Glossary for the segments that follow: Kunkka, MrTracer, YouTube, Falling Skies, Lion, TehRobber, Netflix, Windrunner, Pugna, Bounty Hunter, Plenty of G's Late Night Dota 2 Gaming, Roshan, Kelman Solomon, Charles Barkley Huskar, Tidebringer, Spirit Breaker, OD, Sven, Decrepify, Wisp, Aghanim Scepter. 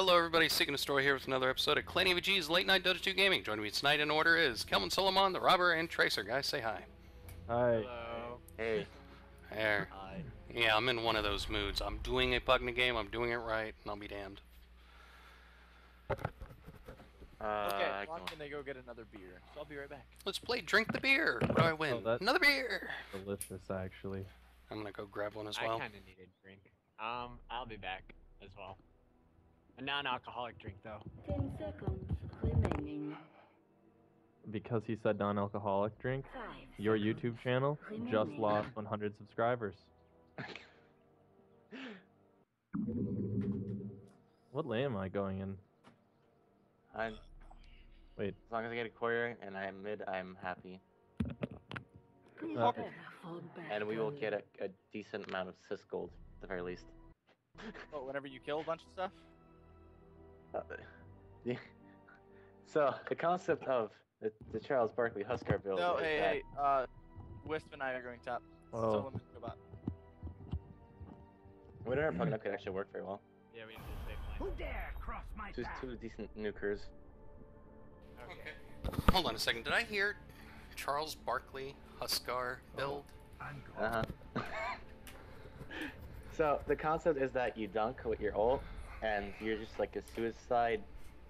Hello everybody, Seeking a Story here with another episode of Plenty of G's Late Night Dota 2 Gaming. Joining me tonight in order is Kelman Solomon, the Robber, and Tracer. Guys, say hi. Hi. Hello. Hey. There. Hi. Yeah, I'm in one of those moods. I'm doing a Pugna game, I'm doing it right, and I'll be damned. Okay, I'm gonna go get another beer, so I'll be right back. Let's play Drink the Beer. What do I win? Oh, another beer! Delicious, actually. I'm gonna go grab one as well. I kinda need a drink. I'll be back as well. A non-alcoholic drink, though. 10 seconds remaining. Because he said non-alcoholic drink, your YouTube channel just lost 100 subscribers. What lane am I going in? Wait. As long as I get a quarter and I'm mid, I'm happy. And we will get a decent amount of cis gold, at the very least. Oh, whenever you kill a bunch of stuff? Yeah. So the concept of the Charles Barkley Huskar build. No, hey, Wisp and I are going top. Oh. Solomon, go bot. Windrunner Pugna could actually work very well. Yeah, we need to save line. Who dare cross my path? Two decent nukers. Okay. Hold on a second. Did I hear Charles Barkley Huskar build? Uh-huh. So the concept is that you dunk with your ult. And you're just like a suicide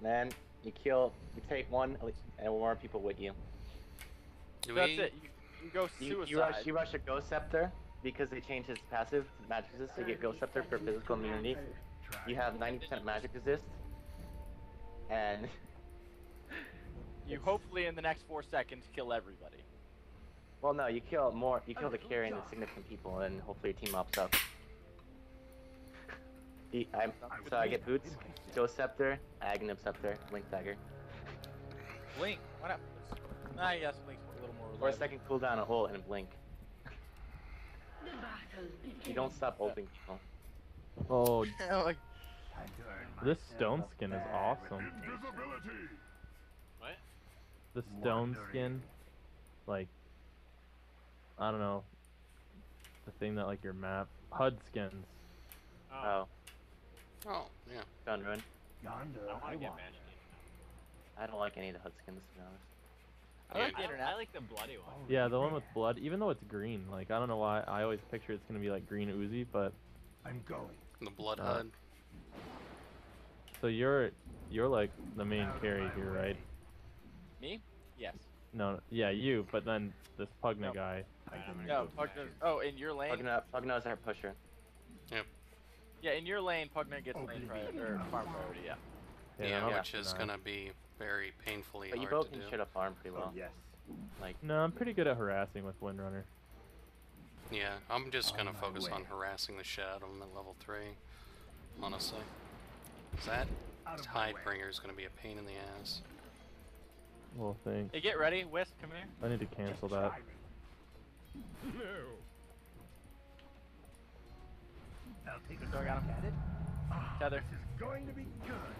man. You kill, you take one, and more people with you. So that's it. You go suicide. You rush a Ghost Scepter because they changed his passive to magic resist. So you get Ghost Scepter for physical immunity. You have 90% magic resist, and you hopefully in the next 4 seconds kill everybody. Well, no, you kill more. You kill the carry and the significant people, and hopefully your team mops up. So I get boots, Ghost Scepter, Aghanim Scepter, Link Dagger. Blink? Why not? Nah, yes, Blink's a little more reliable. Or a second cooldown, a hole, and a blink. You don't stop ulting people. Oh, this stone skin is awesome. What? The stone skin, like, I don't know, the thing that like your map, HUD skins. Oh. Oh, yeah. Gun run. I don't like any of the HUD skins, to be honest. I like the bloody one. Yeah, the one with blood, even though it's green. Like, I don't know why, I always picture it's gonna be like green Uzi, but... I'm going. The blood HUD. So you're like the main carry here, right? Me? Yes. No, yeah, you, but then this Pugna guy. No, Pugna's... Oh, in your lane? Pugna's our pusher. Yep. Yeah, in your lane, Pugna gets lane priority, or farm priority, yeah. Yeah, which is gonna be very painfully hard to do. But you both can shit up farm pretty well. Oh, yes. Like, no, I'm pretty good at harassing with Windrunner. Yeah, I'm just gonna focus on harassing the shit out of him at level 3, honestly. That Tidebringer is gonna be a pain in the ass. Well, thanks. Hey, get ready, Wisp, come here. I need to cancel that. No. So I got him. Tether. This is going to be good.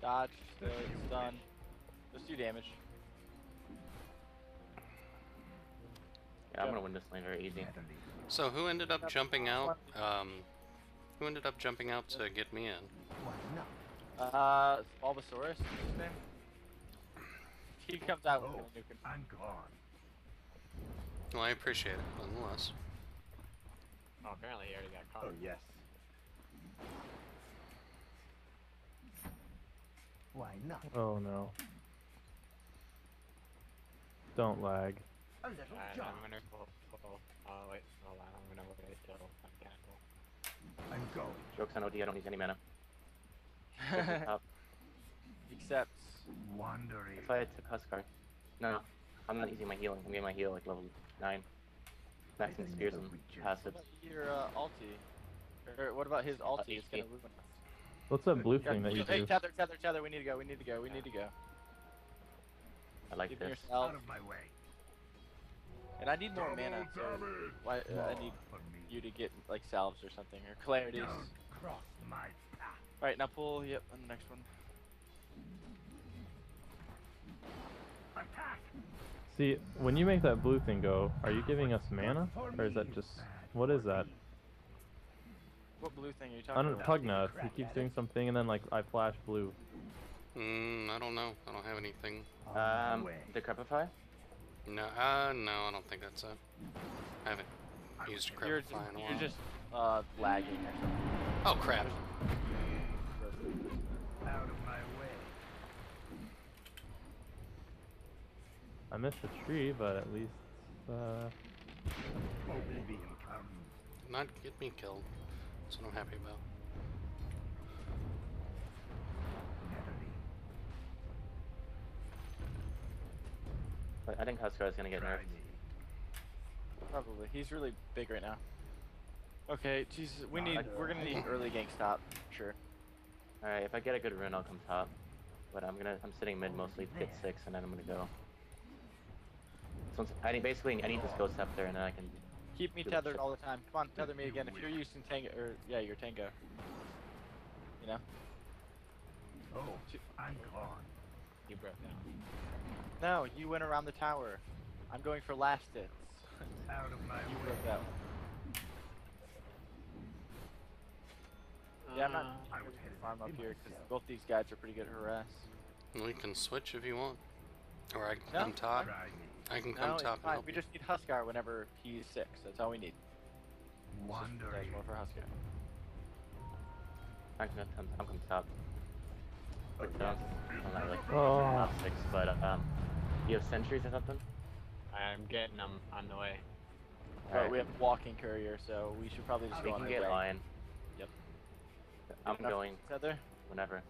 Dodge, stun. Just do damage. Yeah, I'm gonna win this lane very easy. So who ended up jumping out? Who ended up jumping out to get me in? Bulbasaurus. He comes out with a nuke. I'm gone. Well, I appreciate it, nonetheless. Oh, apparently he already got caught. Oh, yes. Why not? Oh, no. Don't lag. I'm gonna pull. Oh, wait. Hold on. I'm gonna look at it till I'm cancel. I'm going. Joke's on OD. I don't need any mana. Except. Wandering. If I had to Huskar. No, I'm not using my healing. I'm getting my heal like level 9. Maxing spears and passive. Your ulti. Or what about his ulti? It's gonna move on us. What's that blue thing that you do? Hey, tether, we need to go. I like this. Out of my way. And I need more mana, so I need you to get like salves or something, or clarities. Alright, now pull, yep, on the next one. Attack! See, when you make that blue thing go, are you giving us mana? Or is that just... what is that? What blue thing are you talking about? Pugna. He keeps doing something, and then like I flash blue. I don't know. I don't have anything. Decrepify? No, no, I don't think that's it. I haven't used Decrepify in a while. You're just lagging or something. Oh crap! Out of my way. I missed a tree, but at least. Not get me killed. That's what I'm happy about. But I think Huskar is gonna get nerfed. Probably. He's really big right now. Okay, Jesus, we need. We're gonna need early gank stop. Sure. All right. If I get a good rune, I'll come top. But I'm gonna. I'm sitting mid mostly to get 6, and then I'm gonna go. So I need this ghost up there, and then I can. Keep me tethered all the time. Come on, tether me again. If you're using Tango, or yeah, your Tango. You know. Oh, I'm gone. You broke now. No, you went around the tower. I'm going for last hits. Out of my way. You broke that one. Yeah, I'm not. I would hit farm up here because both these guys are pretty good at harass. We can switch if you want, or I can come top. I can come top. It's fine. We just need Huskar whenever he's 6. That's all we need. Wondering. More for Huskar. I'm coming top. I'm not really top 6, but you have sentries or something? I'm getting them on the way. All right, we have walking courier, so we should probably just go on the way. We can get Lion. Yep. I'm going. Tether? Whenever.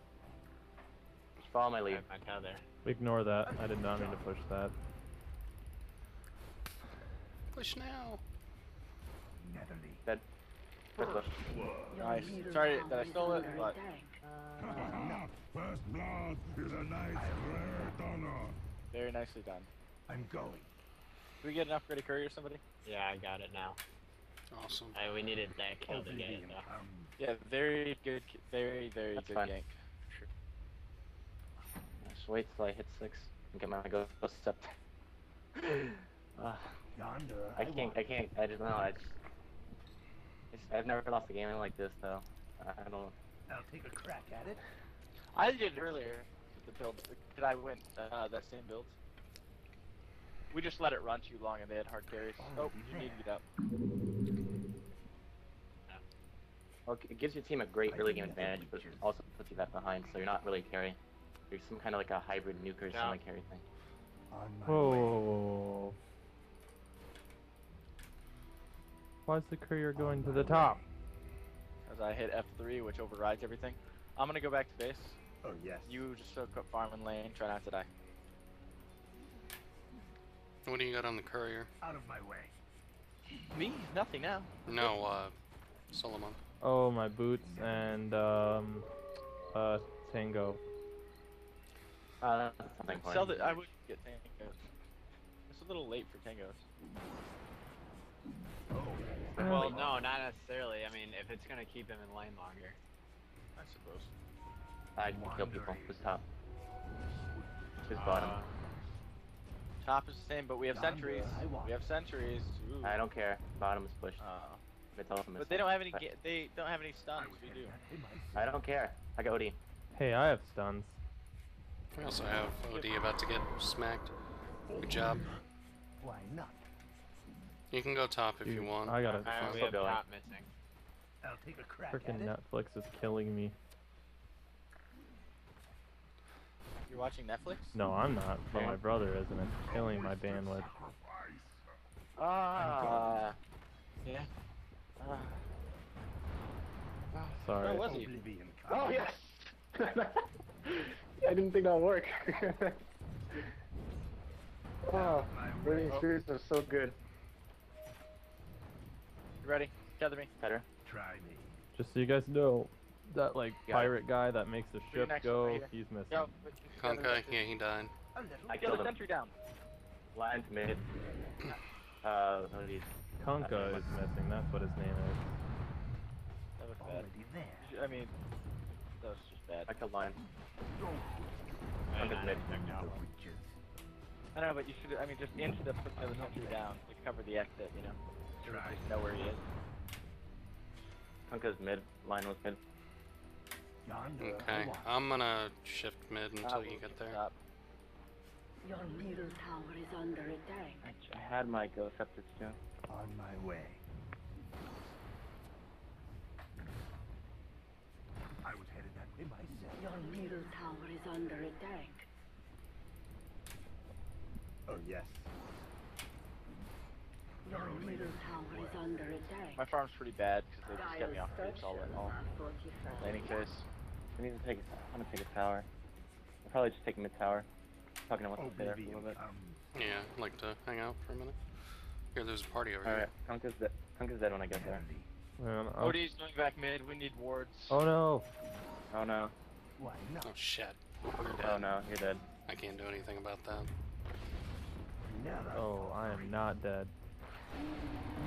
Just follow my lead. I'm tether. Ignore that. I did not mean to push that. Push now. Dead. Nice. Sorry that I stole it, but. First blood is a nice rare donor. Very nicely done. I'm going. Did we get an upgraded courier or somebody? Yeah, I got it now. Awesome. We needed that kill to get it though. Yeah, very good, very good gank. Sure. Just wait till I hit 6 and get my ghost up. I don't know, I've never lost a game like this though. I don't know. I'll take a crack at it. I did earlier with the build. Did I win that same build? We just let it run too long and they had hard carries. Oh, you need to get up. Well, it gives your team a great early game advantage, but it also puts you that behind, so you're not really carry. You're some kind of like a hybrid nuker or something carry thing. Whoa. Why is the courier going to the top? Because I hit F3, which overrides everything. I'm gonna go back to base. Oh, yes. You just hook up farm and lane, try not to die. What do you got on the courier? Out of my way. Me? Nothing now. No, Solomon. Oh, my boots and, Tango. That's something fine. I would get Tangos. It's a little late for Tangos. Well, no, not necessarily. I mean, if it's gonna keep him in lane longer. I suppose. I can kill people. Who's top? Who's bottom? Top is the same, but we have sentries. We have sentries. Ooh. I don't care. Bottom is pushed. But they don't have any. They don't have any stuns. We do. I don't care. I got OD. Hey, I have stuns. We also have OD about to get smacked. Good job. Why not? You can go top if you want. I got it. I'm still going. I'll take a crack at it. Frickin' Netflix is killing me. You're watching Netflix? No, I'm not. But my brother is, and it's killing my bandwidth. Yeah. Sorry. Where was he? Oh yes. I didn't think that would work. Oh, winning spirits are so good. You ready? Tether me. Tether. Try me. Just so you guys know, that like pirate guy that makes the ship go, he's missing. Yo, Kunkka, yeah, he died. I killed the sentry down. Lion's mid. Kunkka is missing. That's what his name is. That was bad. I mean, that was just bad. I killed Lion. Kunkka's mid. I don't know, but you should. I mean, just into the sentry down to cover the exit. You know. Just know where he is. Kunkka's mid, Lion was mid. Okay, I'm gonna shift mid until you get there. Your middle tower is under attack. I had my ghost up to soon. On my way. I was headed that way myself. Your middle tower is under attack. Oh yes. Your middle tower is under attack. My farm's pretty bad because they just get me off base all in all. Landing phase. I need to take a, I'm gonna take a tower. I'll probably just take mid tower. Talking about what's there for a little bit. Yeah, I'd like to hang out for a minute. Here, there's a party over here. Alright, Kunkka's dead when I get there. OD's going back mid, we need wards. Oh no! Oh no. Why not? Oh shit. Oh no, you're dead. I can't do anything about that. Oh, I am not dead.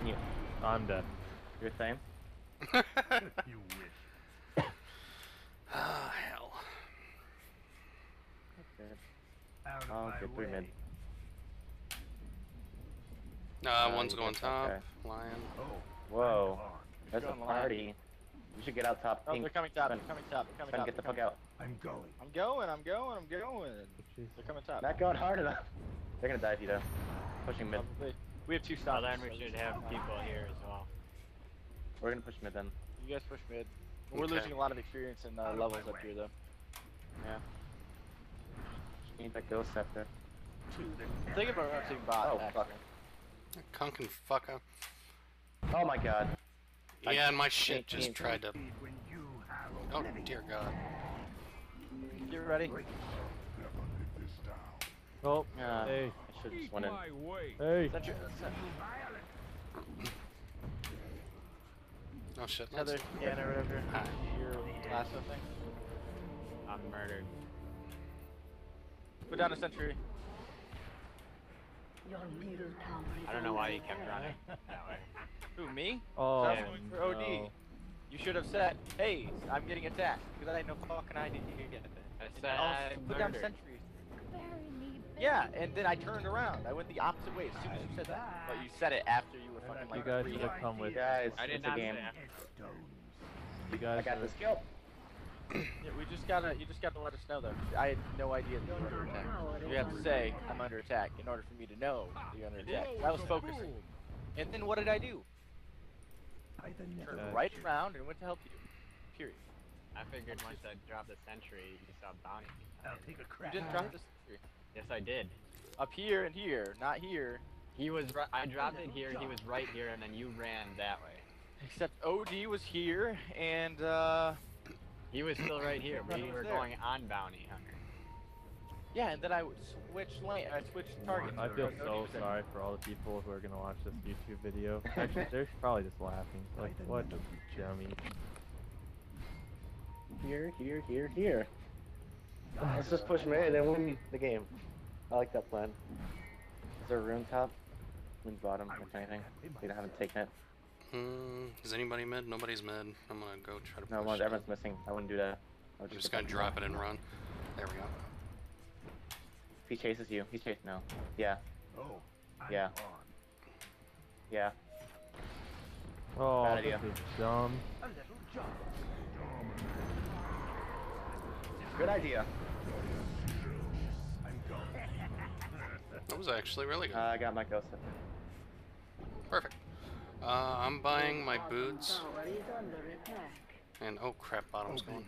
Yeah. I'm dead. You're the same? You wish. Ah, hell. That's good. Oh, okay, three mid. One's going top. Okay. Lion. Oh. Whoa. That's a party. We should get out top. Oh, they're coming top. They're coming top. They're coming top. Get the fuck out. I'm going. I'm going. I'm going. I'm going. Jeez. They're coming top. Not going hard enough. They're gonna dive you though. Pushing mid. We have two stars. Lion, we should have people here as well. We're gonna push mid then. You guys push mid. We're losing a lot of experience and levels up here though. Yeah. Need that ghost scepter. Think about rushing bot. Oh fuck. Kunkka and fuck up. Oh my god. Yeah, and my shit just tried to. Oh dear god. Get ready. Oh. Hey. I should just went in. Hey. Oh shit. Another scanner right over here. Your lasso thing. I'm murdered. Put down a sentry. I don't know why you kept running that way. Who, me? Oh, I was going for OD. No. You should have said, hey, I'm getting attacked. Because I had no fucking idea you get it. I said, put down sentries. Yeah, and then I turned around. I went the opposite way as soon as you said that. But you said it after you were fucking like, you guys should have come with guys. I did not say that. You guys, I got this kill. Yeah, we just gotta, you just gotta let us know though. I had no idea that you were under attack. You have to say, I'm under attack, in order for me to know that you're under attack. I was focusing. And then what did I do? I turned right around and went to help you. Period. I figured once I dropped the sentry, you saw Bounty. I'll take a crap. You didn't drop the sentry. Yes, I did. Up here and here, not here. He was right, I dropped it here, he was right here, and then you ran that way. Except OD was here, and he was still right here. We were going on Bounty Hunter. Yeah, and then I switched lane. I switched targets. I feel so sorry for all the people who are gonna watch this YouTube video. Actually, they're probably just laughing. Like, what the dummy? Here, here, here, here. Let's just push mid and win the game. I like that plan. Is there a room top? Room bottom, if anything. We don't have to take it. Is anybody mid? Nobody's mid. I'm gonna go try to push. No, everyone's missing. I wouldn't do that. I'm just gonna drop it and run. There we go. If he chases you, he's chasing now. Yeah. Oh. Yeah. Yeah. Oh, bad idea. This is dumb. Good idea. That was actually really good. I got my ghost. Perfect. I'm buying my boots. And oh crap, bottom's going.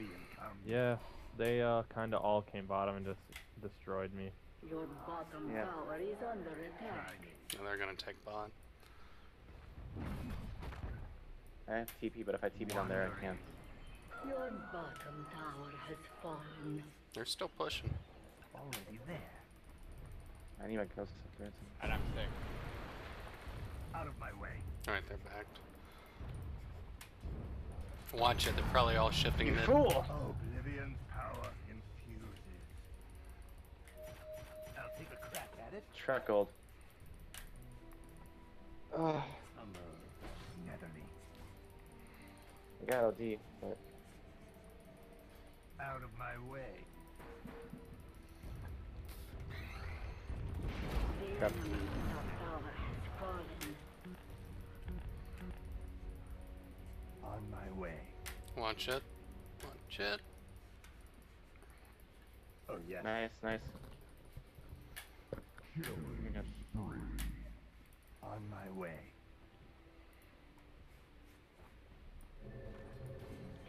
Yeah, they kinda all came bottom and just destroyed me. Your bottom tower is under attack. And they're gonna take bot. I have TP, but if I TP down there I can't. Your bottom tower has fallen. They're still pushing. Already there. I need my ghost up. And I'm sick. Out of my way. Alright, they're backed. Watch it, they're probably all shifting mid. Cool! Oblivion's power infuses. I'll take a crack at it. Truckled. Ugh. I got OD, but... Out of my way. Crap. On my way. Watch it. Watch it. Oh, yeah. Nice, nice. Killing spree. On my way.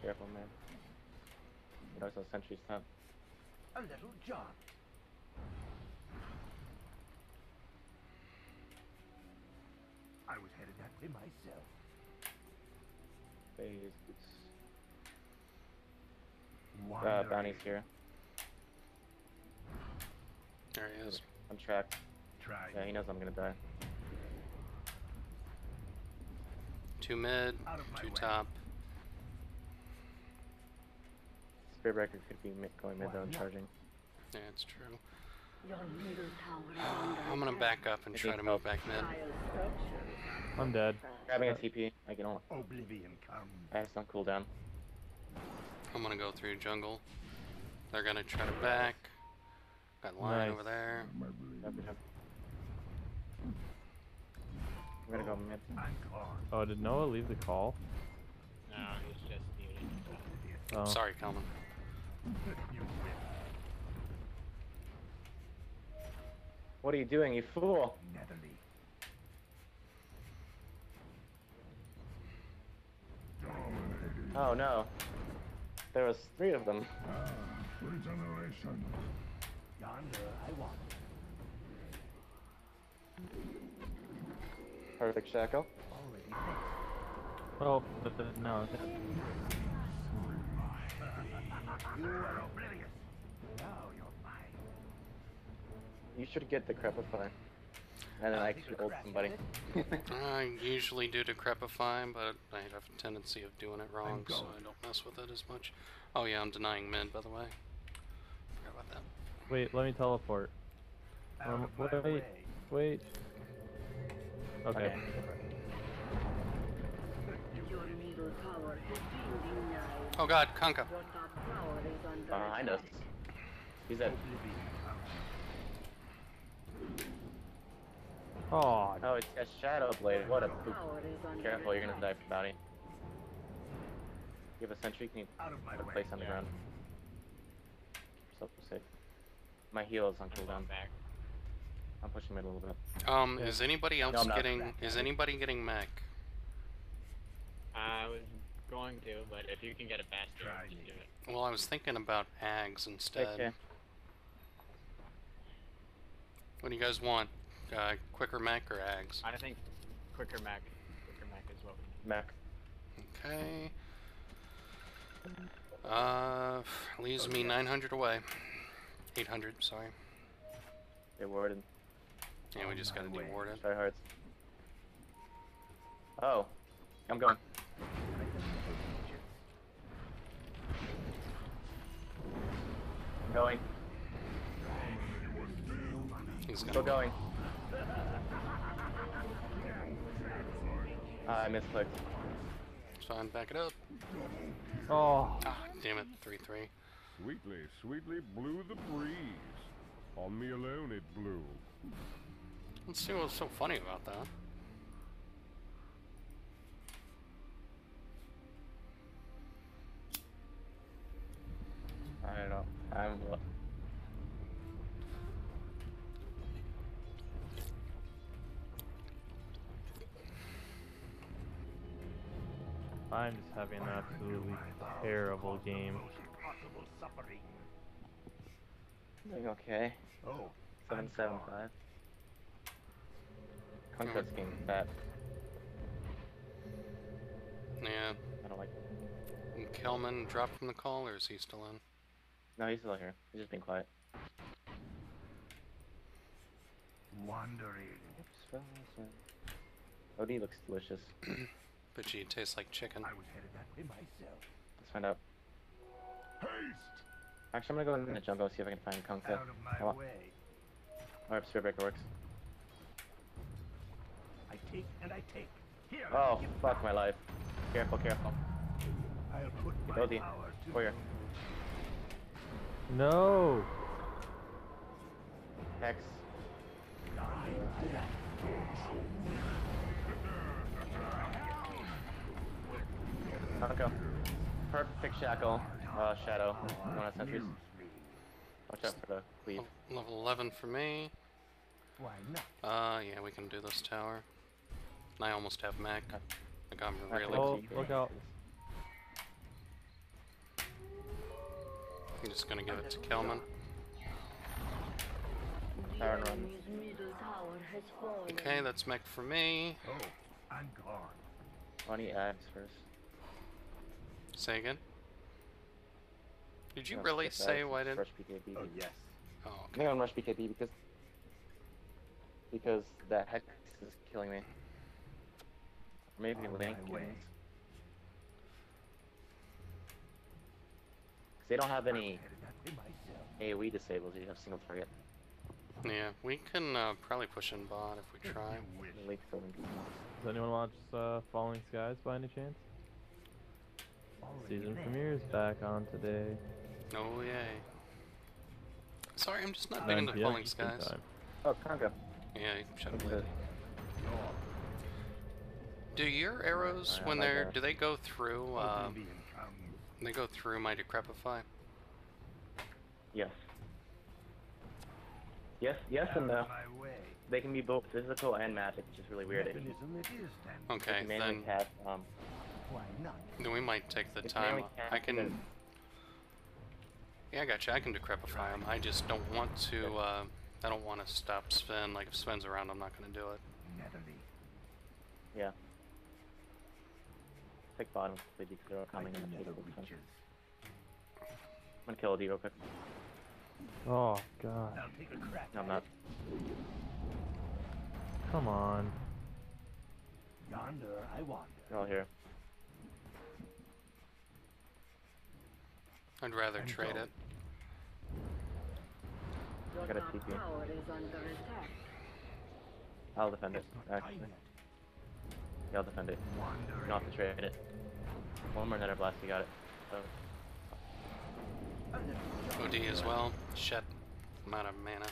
Careful, man. There's a sentry's top. A little jog. I was headed that way myself. Phase. Bounty's here. There he is. I'm tracked. Try. Yeah, he knows I'm gonna die. Two mid, two top. Spirit Breaker could be going mid though and charging. Yeah, it's true. I'm gonna back up and try to move back mid. I'm dead. Grabbing a TP. I can only. Oblivion come. I have some cooldown. I'm gonna go through jungle. They're gonna try to back. Got Lion over there. I'm gonna go mid. Oh, did Noah leave the call? No, he's just muted. Oh. Sorry, Kelman. What are you doing, you fool? Netherly. Oh no. There was 3 of them. Regeneration. Yonder I want. Perfect shackle. Oh, but no. You are oblivious. Now you're mine. You should get decrepify. And then I could ult somebody. I usually do decrepify, but I have a tendency of doing it wrong, so I don't mess with it as much. Oh yeah, I'm denying mid, by the way. Forgot about that. Wait, let me teleport. Wait. Okay. Oh god, Kunkka. Behind us. He's dead. Oh, no, it's a shadow blade. What a poop. Careful, you're gonna die from bounty. Give a sentry, can you put a place on the ground? So safe. My heal is on cooldown. I'm pushing mid a little bit. Is anybody else getting mech? I was going to, but if you can get it faster, just do it. Well, I was thinking about AGs instead. Okay. What do you guys want? Quicker mech or AGs? I think quicker mech. Quicker mech is what we need. Mech. Okay. Leaves me 900 away. 800, sorry. They warded. Yeah, we just gotta do warded. Try hard. Oh. I'm going. I'm going. He's still going. I misclicked. It's fine, back it up. Oh. Ah, damn it, 3-3. Sweetly, sweetly blew the breeze. On me alone it blew. Let's see what's so funny about that. I don't know. I'm. I'm just having an absolutely terrible game. Doing okay. Oh, 7-7-5. Conquest game is bad. Yeah. I don't like it. Did Kelman drop from the call, or is he still in? No, he's still here. He's just been quiet. Wandering. OD looks delicious. But she tastes like chicken. I was headed that way myself. Let's find out. Haste! Actually, I'm gonna go in the jungle, see if I can find Kunkka. Out of my way. Alright, Spirit Breaker works. I take and I take. Here, oh, fuck my life. Careful, careful. I'll put my OD. Warrior. No! Hex. Kunkka. Perfect shackle, shadow. One of sentries. Watch out for the cleave. Level 11 for me. Yeah, we can do this tower. And I almost have mech. Like I'm really look out. I'm just gonna give it to Kelman. Tower and run. Okay, that's mech for me. Funny axe first. Say again? Did you really say why didn't... Rush PKB. Oh, yes. Oh, okay. I think I'm rush PKB because that hex is killing me. Maybe Link. They don't have any AoE disables, you have single target. Yeah, we can probably push in bot if we try. Does anyone watch Falling Skies by any chance? Season premiere is back on today. Oh yay! Sorry, I'm just not big into Falling Skies. Oh, Kunkka. Yeah, you shut up. Do your arrows when they're do they go through? They go through my decrepify. Yes. Yes, yes, and no. They can be both physical and magic, which is really weird. Okay, then. Then we might take the time. I can. Yeah, I gotcha. I can decrepify him. I just don't want to. I don't want to stop Sven. Like if Sven's around, I'm not gonna do it. Yeah. Pick bottom. They're coming in. I'm gonna kill a D real quick. Oh god. No, I'm not. Come on. Yonder, I wander. They're all here. I'd rather trade it. I gotta TP. I'll defend it, actually. Yeah, I'll defend it. You don't have to trade it. One more Nether Blast, you got it. So. OD as well. Shit. I'm out of mana. I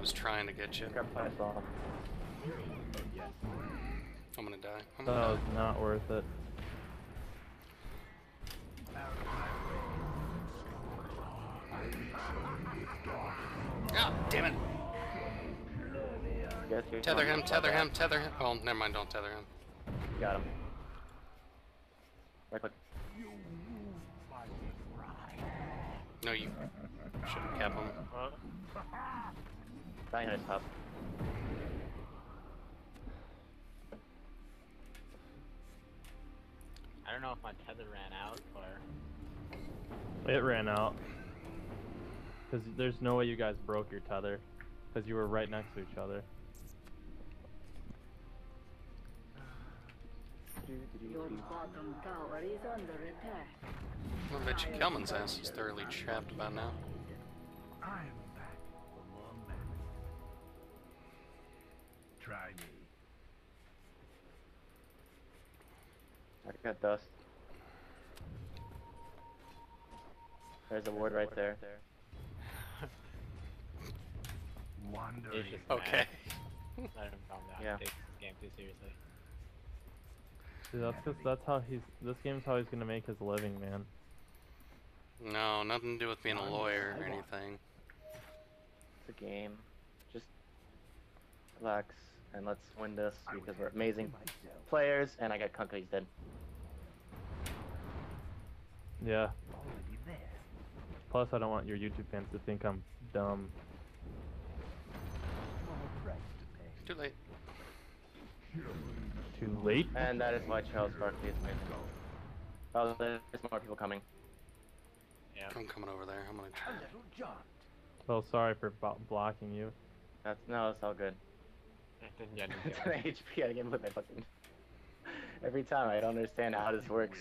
was trying to get you. I'm gonna die. I'm gonna die. It's not worth it. Ah, damn it! Tether him, tether him, tether him. Oh, never mind, don't tether him. Got him. Right click. No, you shouldn't cap him. Dying at his top. I don't know if my tether ran out or. It ran out. Because there's no way you guys broke your tether, because you were right next to each other. I bet you Kelman's ass is thoroughly trapped by now. Try me. I got dust. There's a ward right there. Okay. Let him calm down. Yeah. He takes this game too seriously. Dude, that's how he's. This game's how he's gonna make his living, man. No, nothing to do with being a lawyer or anything. It's a game. Just relax and let's win this because we're amazing players. And I got Kunkka. He's dead. Yeah. Plus, I don't want your YouTube fans to think I'm dumb. Too late. Too late? And that is why Charles Barkley is made. Oh, there's more people coming. Yeah. I'm coming over there. I'm gonna try. Oh, sorry for blocking you. That's no, it's all good. It's an HP. I can put my fucking. Every time I don't understand how this works.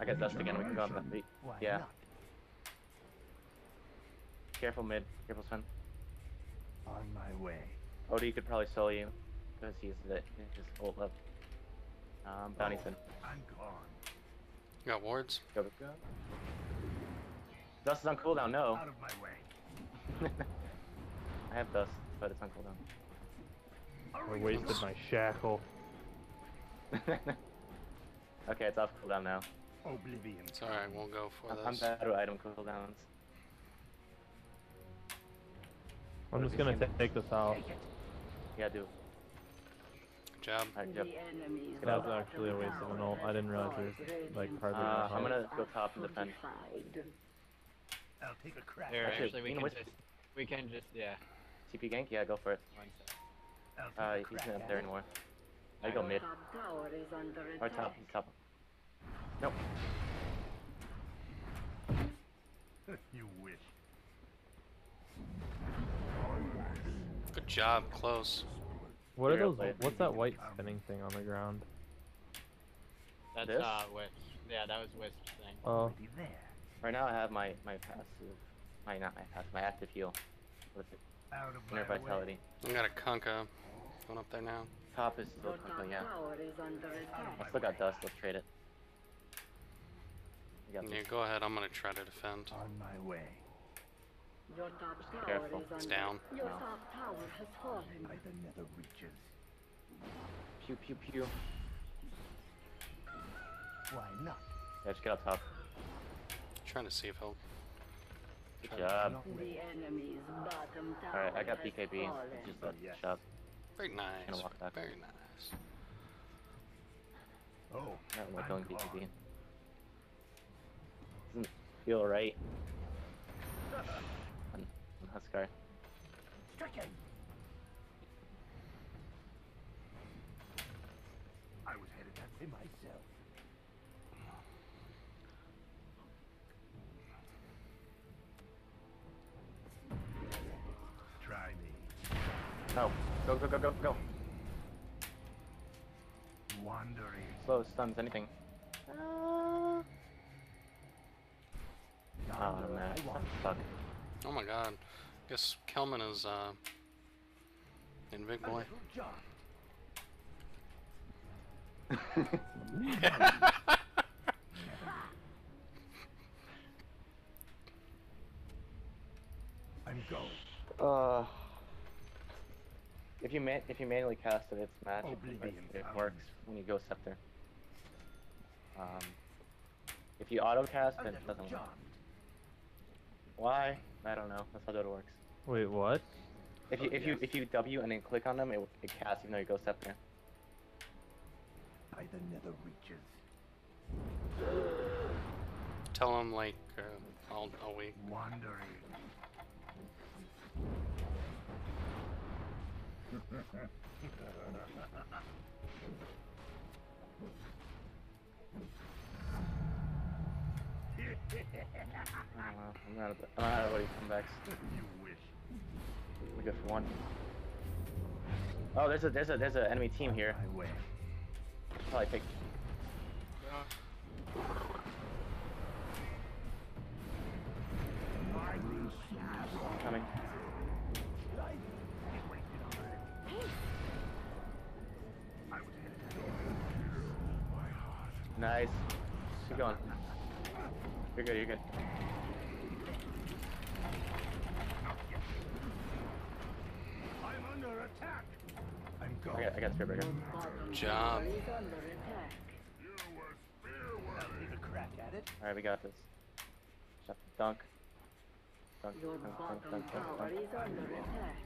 I got dust again. We can go on the feet. Yeah. Careful mid. Careful Sven. On my way. OD could probably sell you because he's just ult up. Bounty Hunter. I'm gone. You got wards? Go. Dust is on cooldown, no. Out of my way. I have dust, but it's on cooldown. I wasted my shackle. Okay, it's off cooldown now. Oblivion. Sorry, I won't go for this. I'm bad with item cooldowns. I'm just gonna take this out. Yeah, do. Good job. Right, yep. That was actually a waste of an ult. I didn't realize it was like hardly. I'm gonna go top and defend. I'll take a crack. There, actually, we can just yeah. TP gank? Yeah, go for it. He's not up there anymore. I go mid. Or top, top. Nope. You wish. Good job, close. What are those? What's that white spinning thing on the ground? That's Wisp. Yeah, that was Wisp thing. Oh. Right now I have my passive. Not my passive. My active heal. With inner vitality. I got a Kunkka going up there now. Top is still Kunkka, yeah. I still got dust. Let's trade it. Yeah, go ahead. I'm gonna try to defend. On my way. Your top tower careful. It's down. Your top tower has fallen by the nether reaches. Pew pew pew. Why not? Yeah, just get up top. Trying to save help. Good job. The enemy's bottom tower. Alright, I got BKB. Just a shot. Very nice. Very nice. Oh, I'm not going BKB. Doesn't feel right. On Huskar. Stricken. I was headed that way myself. Try me. No. Go, go, go, go, go. Wandering. Slow stuns anything. Oh, man. Fuck. Oh my god. I guess Kelman is, invincible. I'm going. If you manually cast it, it's magic. It works when you go scepter. If you auto cast, then it doesn't work. Why? I don't know. That's how Dota works. Wait, what? If you W and then click on them, it casts even though you go scepter. By the nether reaches. Tell him like all week. Wandering. I'm out of any comebacks. You wish. We go for one. Oh, there's an enemy team here. I win. Probably pick. Coming. Nice. Keep going. You're good, you're good. I'm under attack. I'm going. I got Spirit Breaker. Good job. Alright, we got this. Shut the dunk. Dunk, dunk, dunk, dunk, dunk,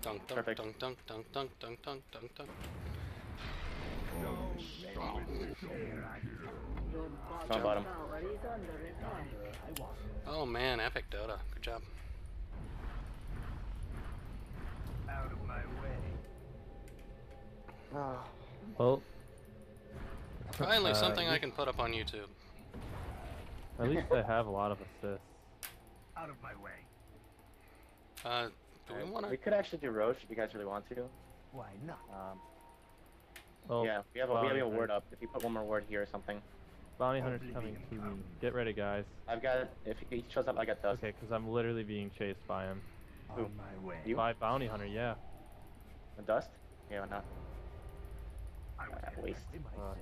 dunk. Perfect. Dunk, dunk, dunk, dunk, dunk, dunk, dunk, dunk. Strong bottom. Oh man, epic Dota. Good job. Out of my way. Oh. Well. Finally, something I can put up on YouTube. At least I have a lot of assists. Out of my way. We could actually do Roche if you guys really want to. Why not? Oh, yeah, we have a ward up. If you put one more ward here or something. Bounty Hunter's coming to me. Get ready, guys. I've got. If he shows up, I got dust. Okay, because I'm literally being chased by him. On my way. By Bounty Hunter, yeah. The dust? Yeah, why not? Waste.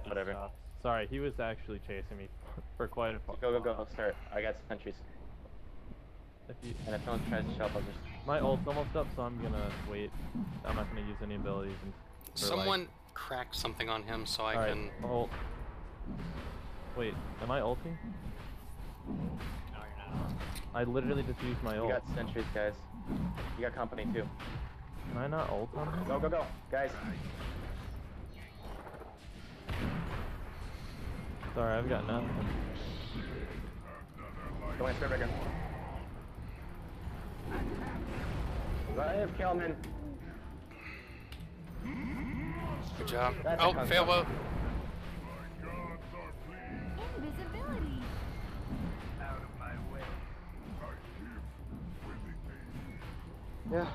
Whatever. Sorry, he was actually chasing me for quite a while. Go, go, go! Start. I got sentries. And if no one tries to help, I'll just. My ult's almost up, so I'm gonna wait. I'm not gonna use any abilities. Someone. Like... crack something on him so I can. Wait, am I ulting? No, you're not. I literally just used my ult. You got sentries, guys. You got company, too. Can I not ult on him? Go, go, go. Guys. Sorry, I've got nothing. Come on, Spirit Breaker. Live, Kelman. Good job. That's oh, fail boat. Invisibility. Out of my way. Yeah.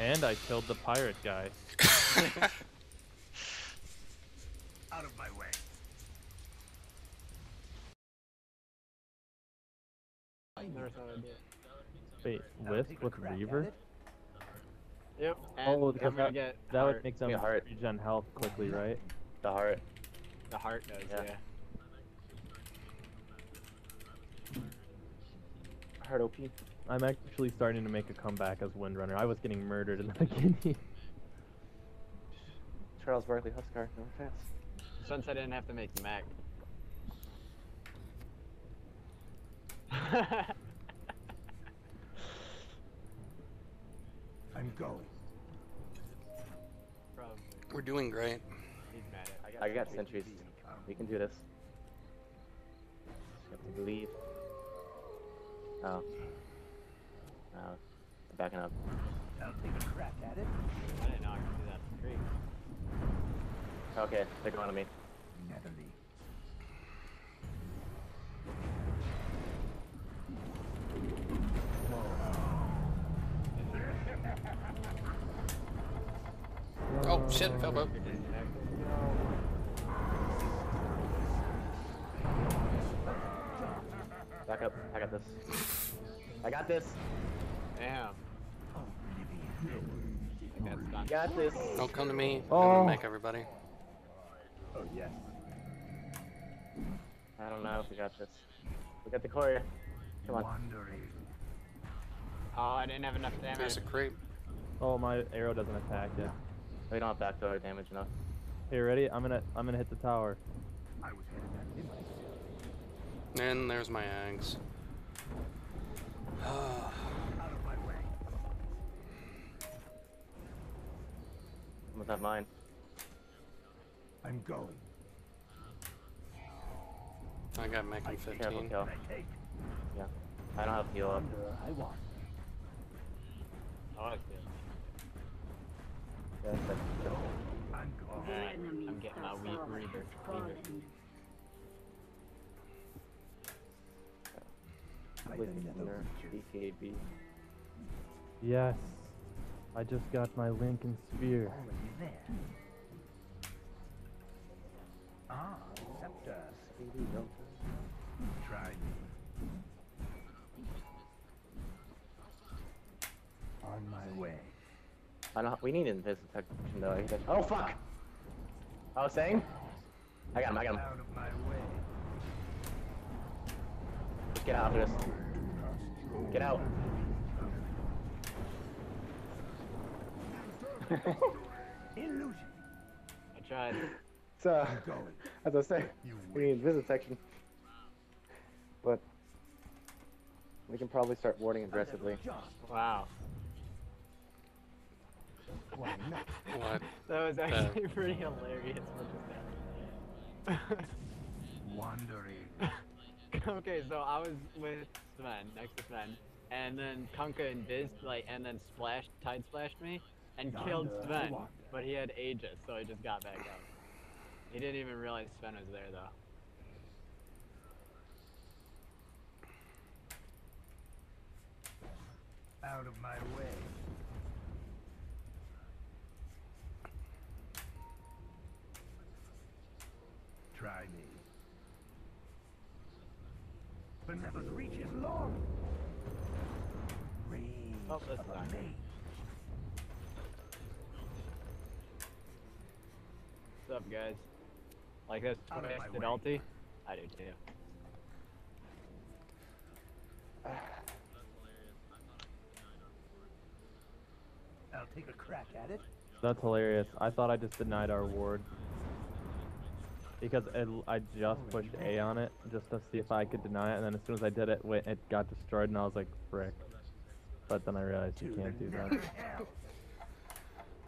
And I killed the pirate guy. Out of my way. Wait, with Reaver? Yep. Oh, that would make them regen health quickly, right? The heart. The heart does, yeah. Heart OP. I'm actually starting to make a comeback as Windrunner. I was getting murdered in the beginning. Charles Barkley Huskar, no offense. Since I didn't have to make the Mac. I'm going. Probably. We're doing great. He's mad at it. I got sentries. We can do this. Just have to believe. Oh. No. I'm backing up. I'll take a crack at it. I didn't know I could do that for free. Okay, they're going to me. Netherly. Oh shit, fell boat. Back up, I got this. I got this. Damn. I got this. Don't come to me. Oh. Make everybody. Oh yes. I don't know if we got this. We got the core. Come on. Oh, I didn't have enough damage. There's a creep. Oh, my arrow doesn't attack yet. We don't have backdoor damage enough. Hey, ready? I'm gonna hit the tower. I was hitting that. And there's my eggs. Out of my way. I'm gonna have mine. I'm going. I got making 15. Careful, kill. Yeah. I don't have heal up. I want. I like this. Yeah, I'm getting my weak reaver. Yes. I just got my Lincoln Spear. Ah, scepter. Try me. On my way. I don't, we need invisible protection though. Oh fuck! I was saying? I got him, I got him. Out of my way. Just get out of this. Get out. Illusion. I tried. So, as I was saying, we need invisible protection. But, we can probably start warding aggressively. Wow. What? That was actually pretty hilarious. Wandering. Okay, so I was with Sven, next to Sven, and then Kunkka and Viz, and then tide splashed me, and killed Sven, but he had Aegis, so he just got back up. He didn't even realize Sven was there, though. Out of my way. Try me. But never reaches long. Oh, that's not me. What's up, guys? Like this, twisted ulti? I do too. I'll take a crack at it. That's hilarious. I thought I just denied our ward. Because I just pushed A on it just to see if I could deny it, and then as soon as I did it, it got destroyed, and I was like, frick. But then I realized you can't do that.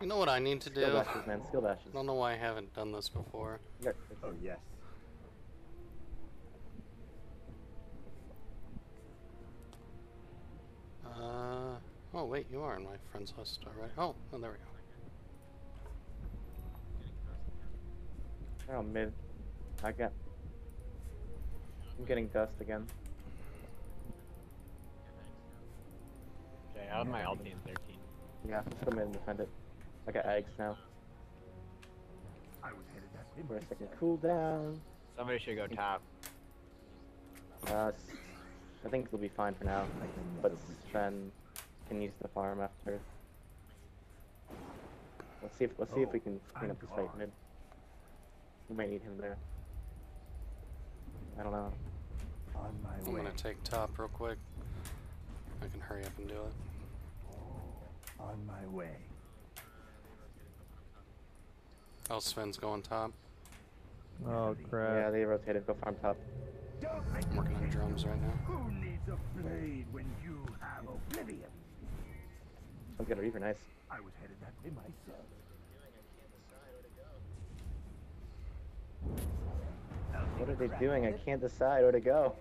You know what I need to do? Skill dashes, man. Skill dashes. I don't know why I haven't done this before. Oh, yes. Oh, wait, you are in my friend's list already. Oh, well, there we go. Oh, mid. I'm getting dust again. Okay, I have my ulti in 13. Yeah, let's go mid and defend it. I got eggs now. I was headed that way. For a second cool down. Somebody should go top. I think they'll be fine for now. But Sven can use the farm after. Let's see if we can clean up this fight mid. We might need him there. I don't know. I'm gonna take top real quick. I can hurry up and do it. On my way. Oh, Sven's going top. Oh crap. Yeah, they rotated. Go farm top. I'm working on drums right now. Who needs a blade when you have oblivion? I'll get a reaver, nice. I was headed that way myself. What are they doing? I can't decide where to go.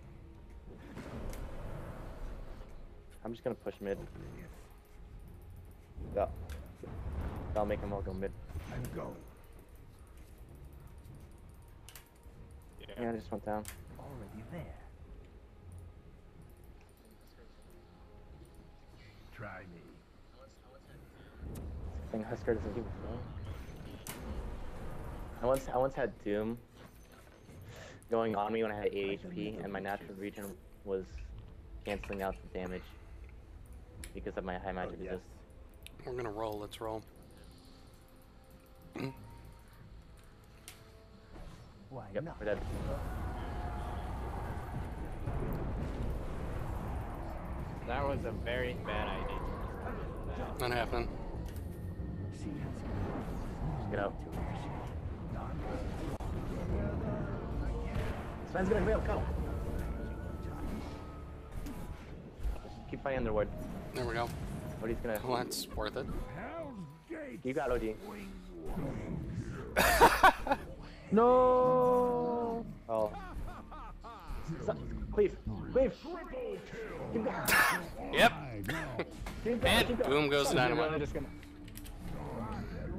I'm just gonna push mid. I'll make them all go mid. I'm going. Yeah, I just went down. Already there. Try me. I think Huskar doesn't give a fuck. I once had Doom going on me when I had 8 HP, and my natural region was canceling out the damage because of my high magic resist. We're gonna roll, let's roll. Why not? We're dead. That was a very bad idea. Not happening. Get out. Sven's gonna fail, go! Keep fighting underwood. There we go. OD's gonna... Well, that's worth it. You got OD. No! Oh. Cleave! Cleave! Keep going! Yep! Keep going, and boom goes dynamite. Just gonna...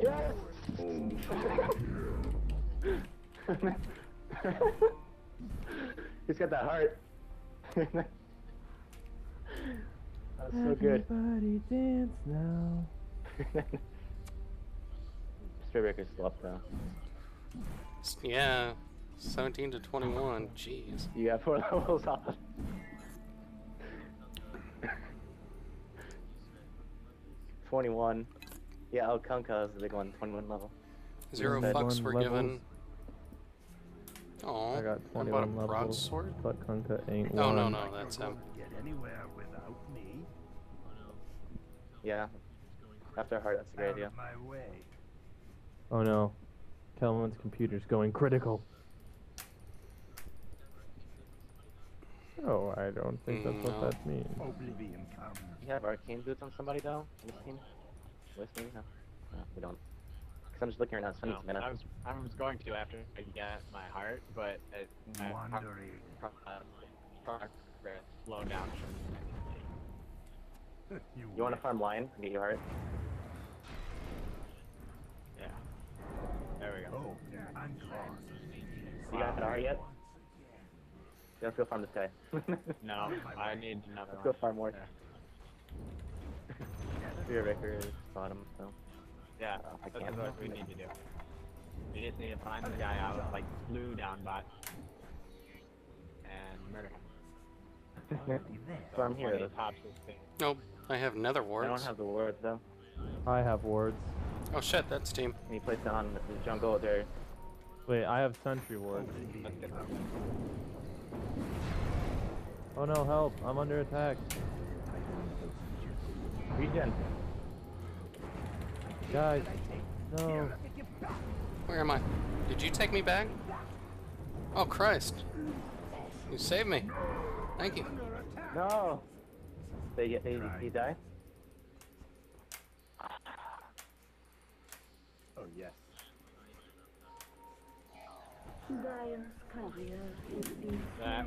Yes! He's got that heart. That was so good. Everybody dance now. Spirit Breaker's left now. Yeah, 17 to 21. Jeez. You got 4 levels off. It's 21. Yeah, oh, Kunkka is the big one. 21 level. 0 fucks were given. Oh, I got 21 about a broadsword? But Kunkka ain't one. No, no, no, that's him. Get anywhere without me. Yeah. After heart, that's a great idea. Oh no. Kelman's computer's going critical. Oh, I don't think that's what that means. Oblivion comes. You have arcane boots on somebody though? This team? Wisp maybe? No. No, we don't. I'm just looking right now. No, I was going to after I got my heart, but it slowed down. You want to farm Lion and get your heart? Yeah. There we go. Oh, I'm you got an heart yet? You don't feel farm this guy. No, I need another. Let's go farm more. Yeah. Spirit Breaker is bottom, so. Yeah, that's what we need to do. We just need to find the guy out with like blue down bot and murder him. So I'm here. Nope, I have nether wards. I don't have the wards though. I have wards. Oh shit, that's team. He placed it on the jungle there. Wait, I have sentry wards. Oh no, help! I'm under attack. Regen. Guys, no. Where am I? Did you take me back? Oh, Christ. You saved me. Thank you. No. They die? Oh, yes. That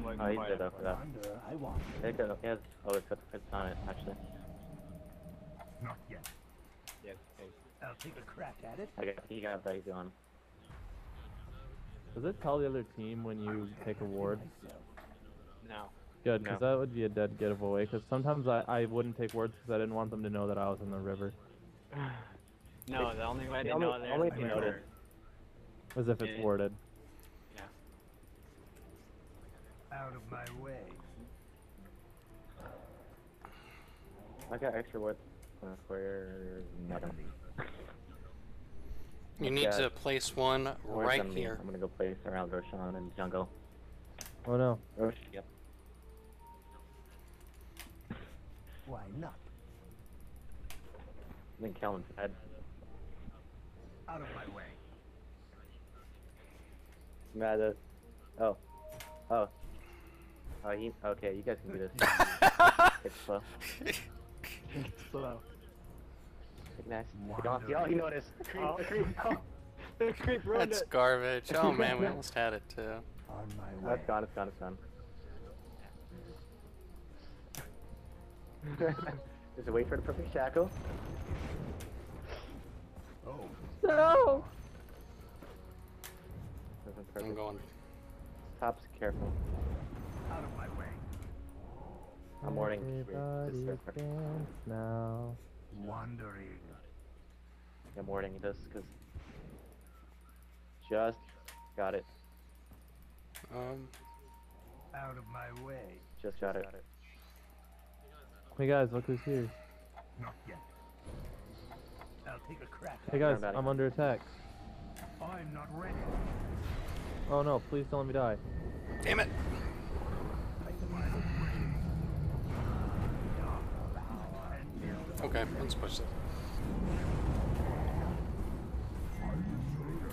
was oh, he's dead after that. He has always got the crits on it, actually. Not yet. Yes, okay. I'll take a crack at it. Okay, he got that, he's on. Does it tell the other team when you take a ward? No. Good, because that would be a dead giveaway, because sometimes I wouldn't take wards because I didn't want them to know that I was in the river. No, the only way they know they're in the river was if it's warded. Out of my way. I got extra wood. You need to place one right here. I'm gonna go place around Roshan and jungle. Oh no. Roshan. Yep. Why not? I think Kelman's dead. Out of my way. Matter. Oh. Oh. Oh, okay, you guys can do this. It's slow. It's slow. Nice. Y'all, you noticed. The creep, oh. The creep, oh. The creep ruined it. That's garbage. Oh man, we almost had it too. On my way. It's gone, it's gone, it's gone. Just wait for the perfect shackle. Oh. No! I'm going. Top's careful. Out of my way. I'm warning. Now. Wandering. I'm warning this because. Just got it. Out of my way. Just got it. Hey guys, look who's here. Not yet. I'll take a crack. Hey guys, I'm under attack. I'm not ready. Oh no! Please don't let me die. Damn it! Okay, let's push it.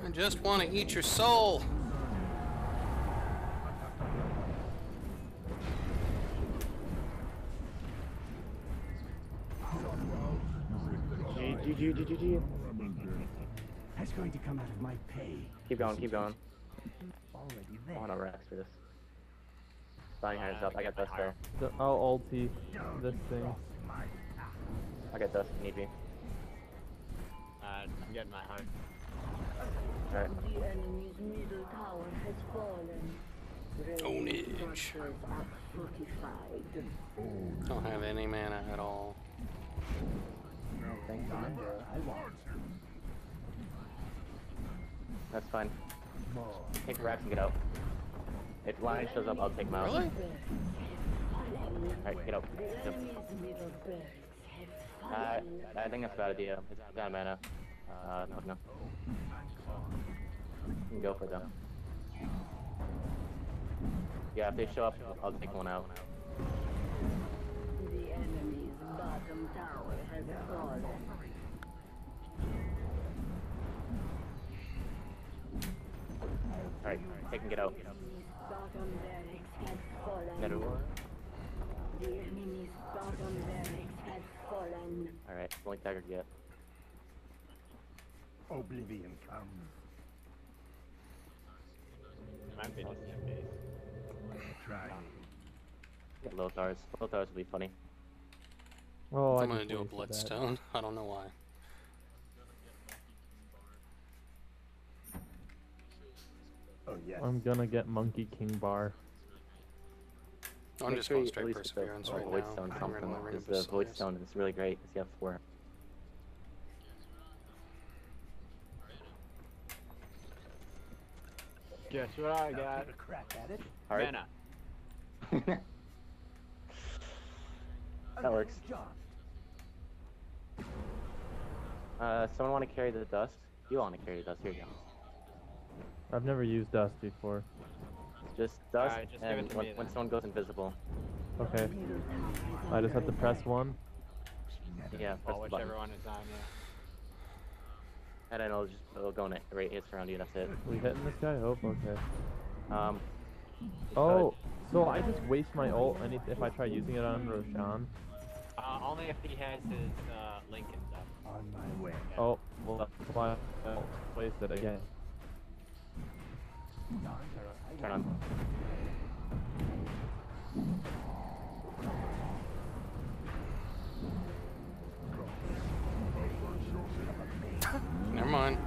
I just want to eat your soul! GG. That's going to come out of my pay. Keep going, keep going. I want to rest for this. Dying higher is up, I got dust there. I'll ulti this thing. I got dust if need be. I'm getting my heart. Alright. Ownage. Don't have any mana at all. No. Thank God. That's fine. Take the racks and get out. If Lion shows up, I'll take him out. Really? Alright, get out. Yep. I think that's a bad idea. It's out of mana. No. You can go for them. Yeah, if they show up, I'll take one out. The enemy's bottom tower has fallen. Alright, take and get out. Another one. The enemy's bottom barracks has fallen. Alright, only dagger yet. Oblivion comes. I'm finished. Try. Get Lothars. Lothars will be funny. Oh, I'm gonna do a bloodstone. I don't know why. Oh yes. I'm gonna get Monkey King Bar. I'm just going straight perseverance right now. The void stone is really great. You have 4. Guess what I got? Alright. Mana. That works. Someone want to carry the dust? You want to carry the dust? Here you go. I've never used dust before. Just dust, right, just and when someone goes invisible. Okay. I just have to press 1. Yeah, press whichever one is on, yeah. and then it'll go in it right hits around you, and that's it. We hitting this guy? Oh, okay. Oh, so I just waste my ult if I try using it on Roshan? Only if he has his Lincolns up. On my way. Oh, well, that's why I placed it again. Turn on. Never mind.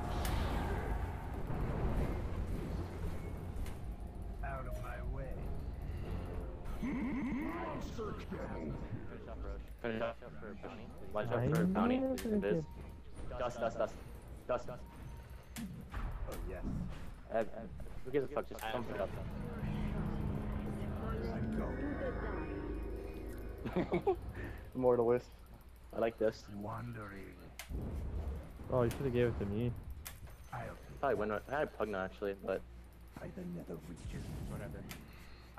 Out of my way. Finish up for Bounty. Watch out for Bounty. It is. Dust. Oh, yes. Who gives a fuck? Just pump it up. Go. Immortal Wisp. I like this. Wandering. Oh, you should have gave it to me. Probably went. I had Pugna actually, but I never reaches. Whatever.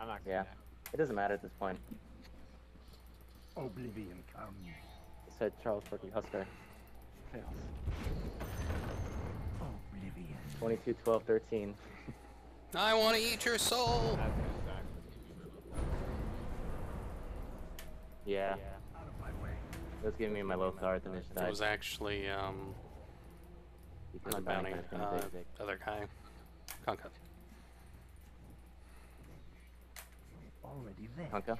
I'm not. Yeah. It doesn't matter at this point. Oblivion comes. Said Charles Barkley Huskar. Fails. Oblivion. 22, 12, 13. I want to eat your soul. Yeah. Out of my way. It was giving me my low card, then it died. It was actually not Bounty, other guy, Kunkka. Already there. Kunkka.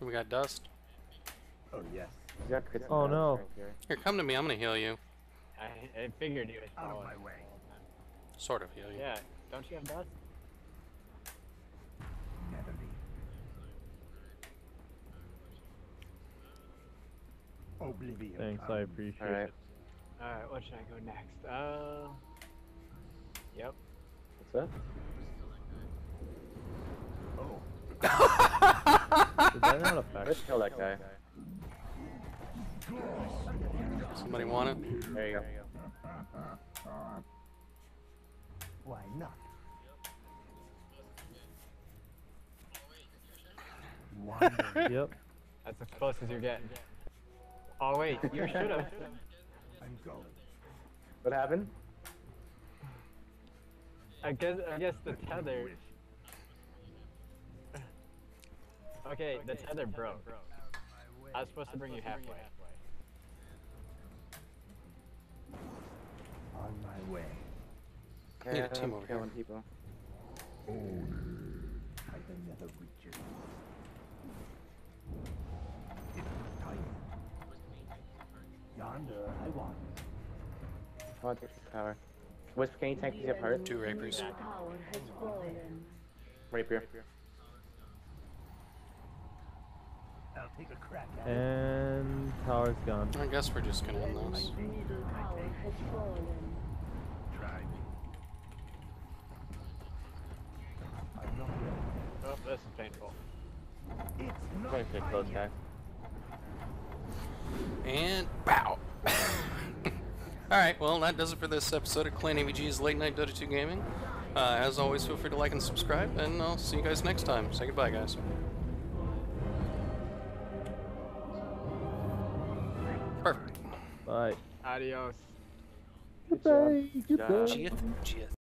We got dust. Oh yes. Oh no. Here, come to me. I'm gonna heal you. I figured you would follow. Out of my way. Sort of heal you. Yeah. Don't you have dust? Oblivion. Thanks, I appreciate it. Alright, what should I go next? Yep. What's that? Oh. Did that not affect? Let's kill that guy. Somebody want it? There you go. Why not? Why? Yep. That's as close as you're getting. Oh wait, you should have. I'm going. What happened? I guess the tether. Okay, the tether broke. I was supposed to bring you halfway. On my way. Okay, yeah, team over here. People. Oh, I can never reach it. Yonder, I want. I want this power. Wisp, can you tank these apart? Two rapiers. Rapier. I'll take a crack at it. And tower's gone. I guess we're just gonna win those. Oh, this is painful. I'm gonna take close guy. And bow! Alright, well, that does it for this episode of Plenty of G's Late Night Dota 2 Gaming. As always, feel free to like and subscribe, and I'll see you guys next time. Say goodbye, guys. Perfect. Bye. Adios. Goodbye. Good job. Good